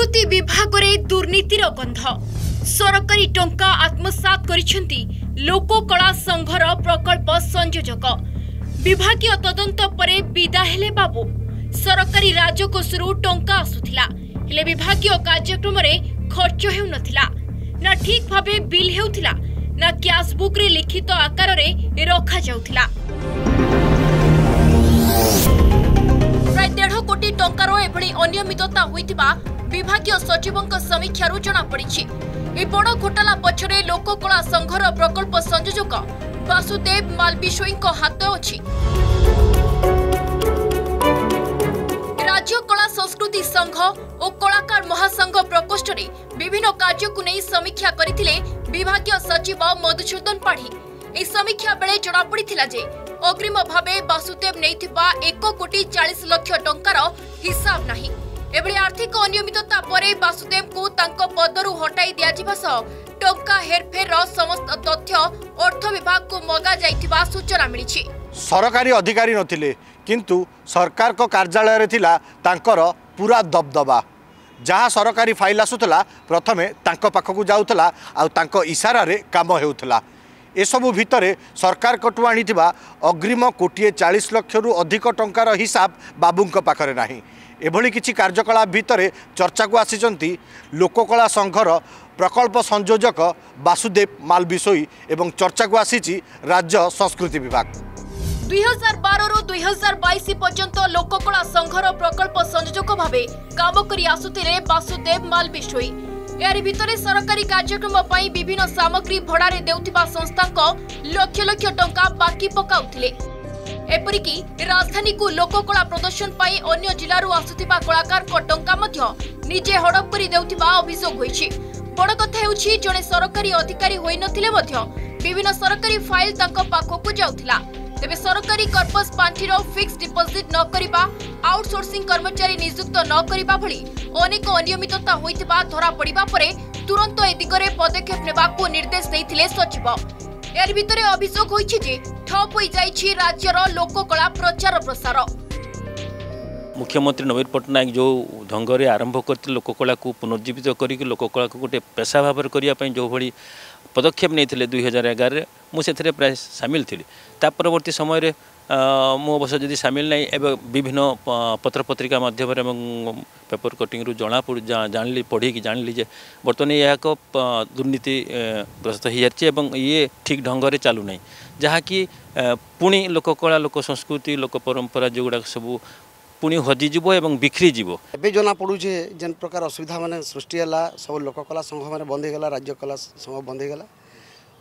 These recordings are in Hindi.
संस्कृति विभाग में दुर्नीतिर गंध सरकारी टंका आत्मसात करिसेंती लोककला संघर प्रकल्प संयोजक विभागीय तदंत परे विदा हेले बाबू। सरकारी राजकोषरू टंका आसुथिला हेले विभागीय कार्यक्रम में खर्च हेउ नथिला, ना ठीक भाबे बिल हेउथिला, ना कैश बुक रे लिखित आकार रे रखा जाउथिला। प्राय 1.5 कोटी टंकार एभली अनियमितता होइतिबा विभागीय सचिवंक समीक्षारू जना पड़िछि। ए बड़ घोटाला पछरे लोककला संघर प्रकल्प संयोजक वासुदेव मालविशोईंक हाथ अछि। राज्य कला संस्कृति संघ और कलाकार महासंघ प्रकोष्ठ रे विभिन्न कार्य को नहीं समीक्षा करथिले विभागीय सचिव मधुसूदन पाढ़ी। ए समीक्षा बेले जना पड़िथिला जे अग्रिम भाबे वासुदेव नैथिबा 1.40 कोटी टंकार हिसाब नाही। एभली आर्थिक अनियमितता परे वासुदेव को तांको पदरू हटाई दियाजिबा सह टंका हेरफेर समस्त तथ्य अर्थ विभाग को मगा जाइथिबा सूचना मिलिछि। सरकारी अधिकारी नथिले किंतु सरकार को कार्यालय रे थिला तांकर पूरा दबदबा। जहाँ सरकारी फाइल आसुतला प्रथमे तांको पाखकु जाउतला आ तांको इशारा रे काम हेउतला। ए सबु भितरे सरकार कटु आनीथिबा अग्रिम 1.40 कोटी रु अधिक टंकार हिसाब बाबूंक पाखरे नाही। एभली किछि कार्यकलाप भितर चर्चा को आसीचंती लोककला संघर प्रकल्प संयोजक वासुदेव मालविशोई एवं चर्चा को आसीछि राज्य संस्कृति विभाग। 2012 रु 2022 पर्यंत लोककला संघर प्रकल्प संयोजक भाबे काम करि आसुथिले वासुदेव मालविशोई। एरि भितरे सरकारी कार्यक्रम पई विभिन्न सामग्री भड़ा रे देउथिबा संस्थाको लाख लाख टंका बाकी पकाउथिले। एपरिकी राजधानी को लोककला प्रदर्शन पाई अन्य जिलू आसुवा कलाकार टंका निजे हड़प कर देउथिबा अभियोग होईछि। बड़ कथा हेउछि जने सरकारी अधिकारी होई नथिले मध्य विभिन्न सरकारी फाइल तांको पाखकु जाउथिला। तेबे सरकारी कर्पस पांठीर फिक्स डिपोजिट न करिबा, आउटसोर्सिंग कर्मचारी नियुक्त न करिबा भली अनेक अनियमितता होइतबा धरा पड़िबा परे तुरंत ए दिगरे पदक्षेप नेबाकु निर्देश दैथिले सचिव। एर भितरे अभियोग होईछि जे ठप होई जाईछि राज्यर लोककला प्रचार प्रसार। मुख्यमंत्री नवीन पट्टनायक जो ढंग रे आरंभ करथि लोककला को पुनर्जीवित करिक लोककला को गोटे पेशा भाव करिया पई जो भली पदक्षेप नैथिले 2011 रे मु सेथरे प्राय शामिल थिली। ता परवर्ती समय रे मु अवश्य जदि शामिल नै एवं विभिन्न पत्र पत्रिका माध्यम एवं पेपर कटिंग रु जानली पढ़ी कि जानली जे बर्तमान यह को दुर्नीति ग्रस्त हो जाए एवं ये ठीक ढंग रे चालू नै, जहा कि पुणी लोककला लोक संस्कृति लोक परंपरा जो गुड़ा सबू पुणी हजिजो एवं बिखरी जीव। ए जना पड़ूचे जेन प्रकार असुविधा मान सृष्टि है सब लोककला संघ मान बंद होगा, राज्य कला संघ बंद होगा।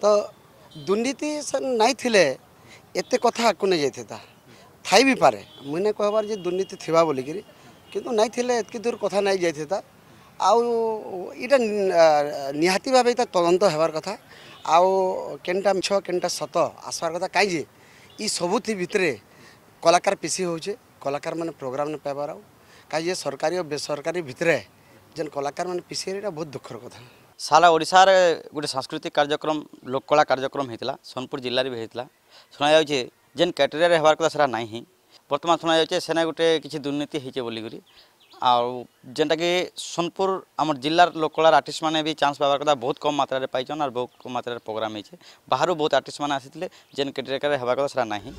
तो दुर्नीति नाई थिले एत कथा को नहीं जाता थी भी पारे मुझे कहबार जे दुर्नीति थिबा बोली किंतु नाई थिले एत दूर कथा नाई जाता आईटा निहाती भाव तदंत होबार कथा आनटा मिछ केनटा सत आसबार कथा कहीं ये सबुति भितरे कलाकार पिसी होचे। कलाकार मैंने प्रोग्राम न पाइबार कहीं सरकारी और बेसरकारी भितर जेन कलाकार मैंने पिसी यहाँ बहुत दुखर कथा। सारा ओडिशा रे गोटे सांस्कृतिक कार्यक्रम लोककला कार्यक्रम होता सोनपुर जिले में भी होता शुणा जाए जेन कैटेरिया होबार कथा सरा नाई ही बर्तमान शुणा जाए सेना गोटे किसी दुर्नीति होचे बोलिकी आउ जेनटा कि सोनपुर आम जिलार लोककला आर्टिस्ट मैंने भी चान्स पाइबार कथा बहुत कम मात्रा पाइन और बहुत कम मात्रा प्रोग्राम होचे। बाहर बहुत आर्टिस्ट मैंने आसते जेन कैटेरिया होबार कथा सरा नाई।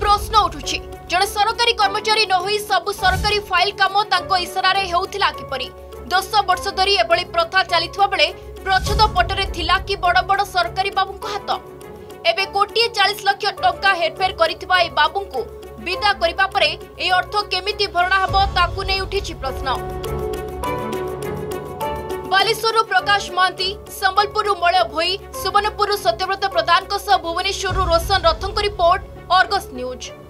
प्रश्न उठुछि जड़े सरकारी कर्मचारी न होई सब सरकारी फाइल काम तांको इशारा रे होउथिला किपरि। 10 वर्ष धरी एभली प्रथा चलता बेले प्रच्छद पटरे थिला कि बड़ बड़ सरकारी बाबू हाथ। एबे 1.40 कोटी टंका हेरफेर करितबा ए बाबू को विदा करिबा परे ए अर्थ केमिति भरणा हबो ताकु नै उठिछि प्रश्न। बालेश्वरु प्रकाश महांती, संबलपुरु मलय भोई, सुवर्णपुरु सत्यव्रत प्रधान, भुवनेश्वरु रोशन रथंक रिपोर्ट, आर्गस न्यूज।